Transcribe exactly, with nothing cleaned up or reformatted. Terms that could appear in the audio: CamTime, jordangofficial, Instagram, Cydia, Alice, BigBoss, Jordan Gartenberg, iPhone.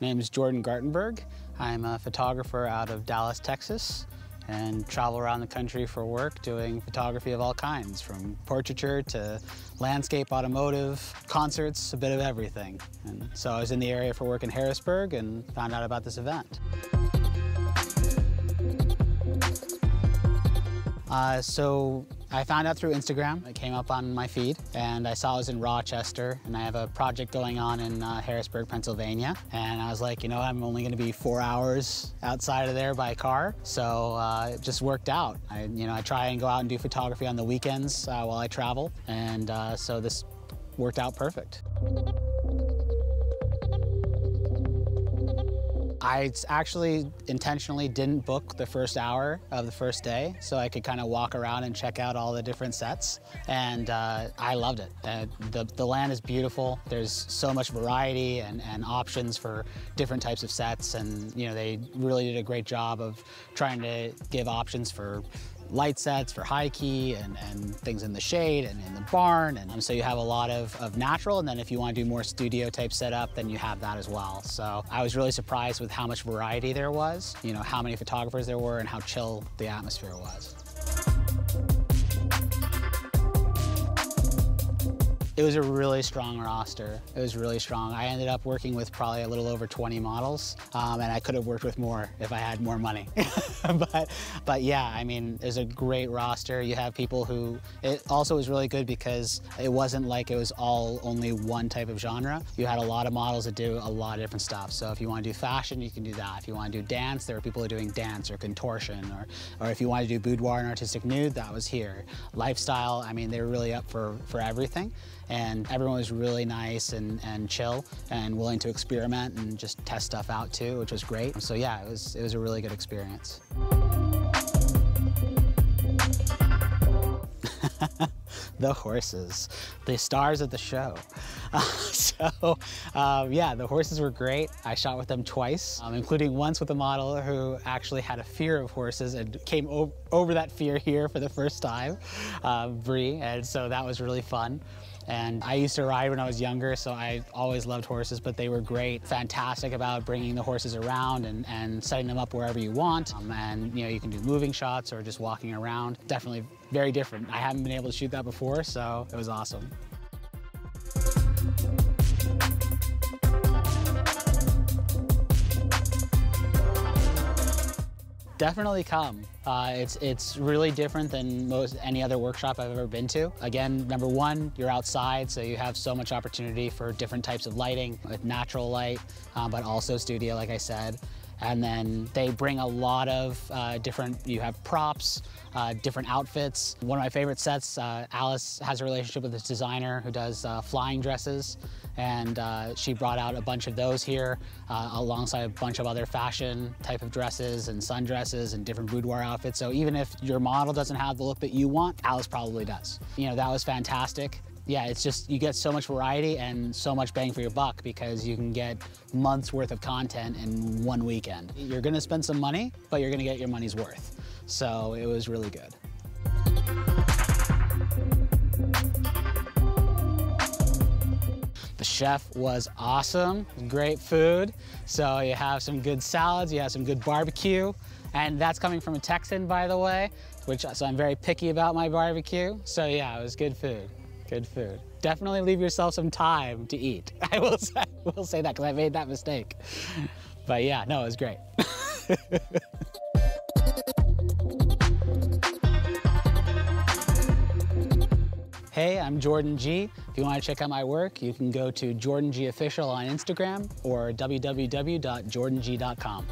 My name is Jordan Gartenberg. I'm a photographer out of Dallas, Texas, and travel around the country for work doing photography of all kinds, from portraiture to landscape, automotive, concerts, a bit of everything. And so I was in the area for work in Harrisburg and found out about this event. Uh, so I found out through Instagram. It came up on my feed, and I saw I was in Rochester, and I have a project going on in uh, Harrisburg, Pennsylvania. And I was like, you know, I'm only gonna be four hours outside of there by car. So uh, it just worked out. I, you know, I try and go out and do photography on the weekends uh, while I travel. And uh, so this worked out perfect. I actually intentionally didn't book the first hour of the first day, so I could kind of walk around and check out all the different sets, and uh, I loved it. Uh, the, the land is beautiful. There's so much variety and, and options for different types of sets, and you know, they really did a great job of trying to give options for light sets, for high key, and, and things in the shade and in the barn. And um, so you have a lot of, of natural, and then if you want to do more studio type setup, then you have that as well. So I was really surprised with how much variety there was, you know, how many photographers there were, and how chill the atmosphere was. It was a really strong roster. It was really strong. I ended up working with probably a little over twenty models, um, and I could have worked with more if I had more money. but, but yeah, I mean, it was a great roster. You have people who, it also was really good because it wasn't like it was all only one type of genre. You had a lot of models that do a lot of different stuff. So if you want to do fashion, you can do that. If you want to do dance, there were people who are doing dance or contortion, or, or if you want to do boudoir and artistic nude, that was here. Lifestyle, I mean, they were really up for, for everything. And everyone was really nice and, and chill and willing to experiment and just test stuff out too, which was great. So yeah, it was, it was a really good experience. The horses, the stars of the show. Uh, so um, yeah, the horses were great. I shot with them twice, um, including once with a model who actually had a fear of horses and came over that fear here for the first time, uh, Bree, and so that was really fun. And I used to ride when I was younger, so I always loved horses, but they were great, fantastic about bringing the horses around and, and setting them up wherever you want. Um, and you know, you can do moving shots or just walking around. Definitely very different. I haven't been able to shoot that before, so it was awesome. Definitely come. Uh, it's, it's really different than most any other workshop I've ever been to. Again, number one, you're outside, so you have so much opportunity for different types of lighting, with natural light, um, but also studio, like I said. And then they bring a lot of uh, different, you have props, uh, different outfits. One of my favorite sets, uh, Alice has a relationship with this designer who does uh, flying dresses, and uh, she brought out a bunch of those here uh, alongside a bunch of other fashion type of dresses and sundresses and different boudoir outfits. So even if your model doesn't have the look that you want, Alice probably does. You know, that was fantastic. Yeah, it's just, you get so much variety and so much bang for your buck because you can get months worth of content in one weekend. You're gonna spend some money, but you're gonna get your money's worth. So it was really good. The chef was awesome, great food. So you have some good salads, you have some good barbecue, and that's coming from a Texan, by the way, which, so I'm very picky about my barbecue. So yeah, it was good food. Good food. Definitely leave yourself some time to eat. I will say, I will say that because I made that mistake. But yeah, no, it was great. Hey, I'm Jordan G. If you want to check out my work, you can go to Jordan G Official on Instagram or w w w dot jordan g dot com.